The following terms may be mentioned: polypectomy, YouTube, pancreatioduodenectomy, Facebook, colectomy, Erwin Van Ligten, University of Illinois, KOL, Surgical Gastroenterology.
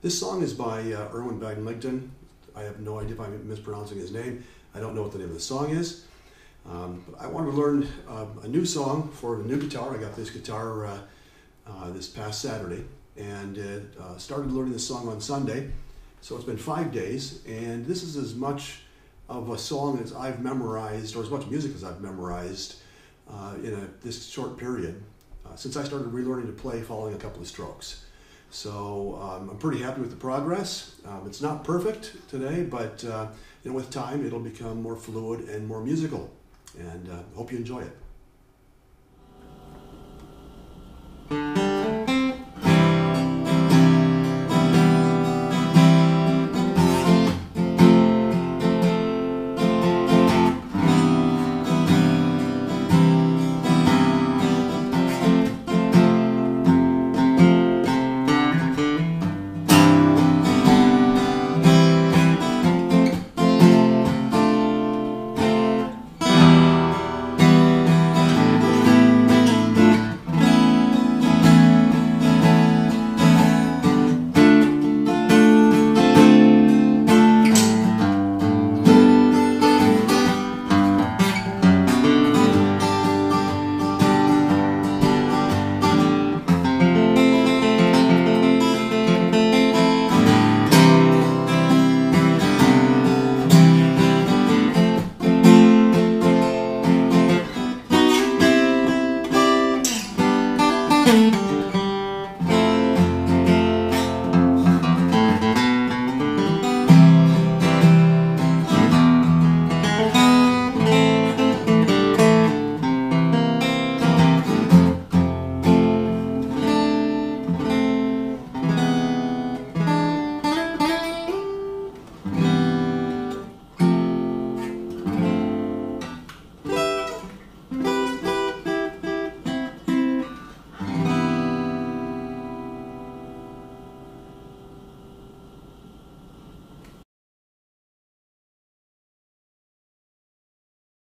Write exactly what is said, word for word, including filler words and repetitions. This song is by uh, Erwin Van Ligten. I have no idea if I'm mispronouncing his name. I don't know what the name of the song is. Um, but I wanted to learn uh, a new song for a new guitar. I got this guitar uh, uh, this past Saturday and uh, uh, started learning the song on Sunday. So it's been five days, and this is as much of a song as I've memorized, or as much music as I've memorized uh, in a, this short period uh, since I started relearning to play following a couple of strokes. So um, I'm pretty happy with the progress. Um, it's not perfect today, but uh, you know, with time it'll become more fluid and more musical. And I uh, hope you enjoy it.